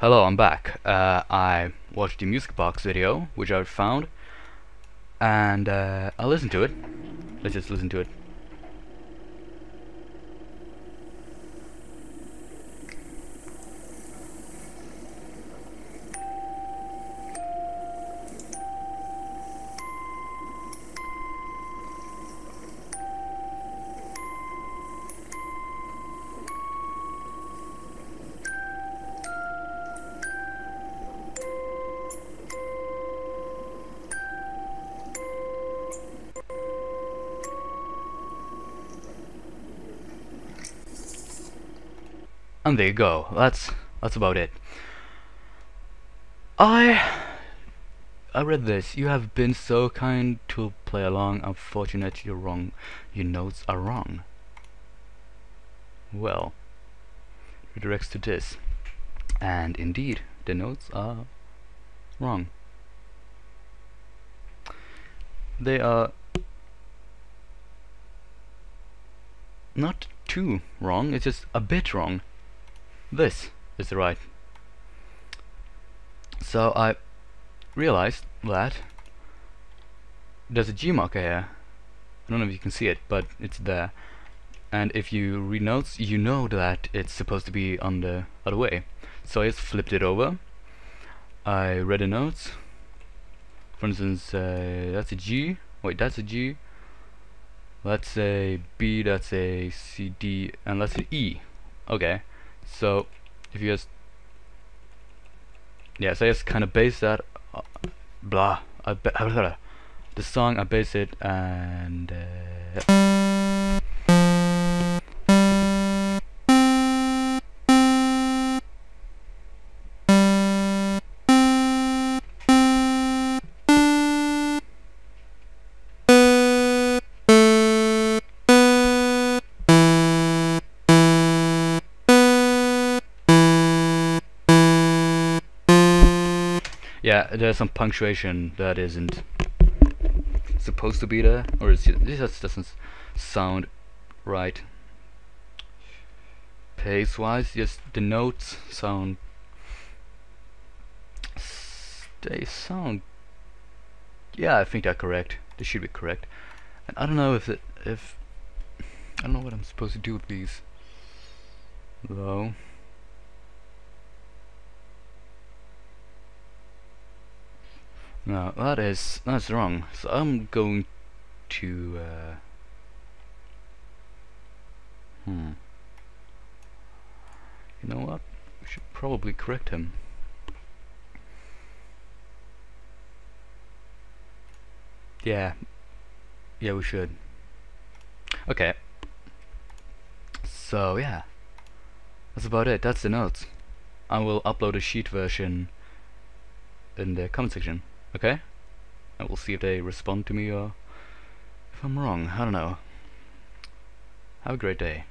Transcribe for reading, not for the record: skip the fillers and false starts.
Hello, I'm back. I watched the music box video, which I found, and I'll listen to it. Let's just listen to it. And there you go. That's about it. I read this. You have been so kind to play along. Unfortunate, you're wrong. Your notes are wrong. Well, redirects to this, and indeed, the notes are wrong. They are not too wrong. It's just a bit wrong. This is the right. So I realized that there's a G marker here. I don't know if you can see it, but it's there. And if you read notes, you know that it's supposed to be on the other way. So I just flipped it over. I read the notes. For instance, that's a G. Wait, that's a G. That's a B, that's a C, D, and that's an E. Okay. So if you just, yeah, so I just kind of base that the song, I base it, and yeah, there's some punctuation that isn't supposed to be there, or it's just, this just doesn't sound right. Pace-wise, yes, the notes sound, yeah, I think they're correct. They should be correct. And I don't know if it, I don't know what I'm supposed to do with these. Low. No, that's wrong. So I'm going to you know what? We should probably correct him. Yeah. Yeah, we should. Okay. So yeah. That's about it. That's the notes. I will upload a sheet version in the comment section. Okay, and we'll see if they respond to me or if I'm wrong. I don't know. Have a great day.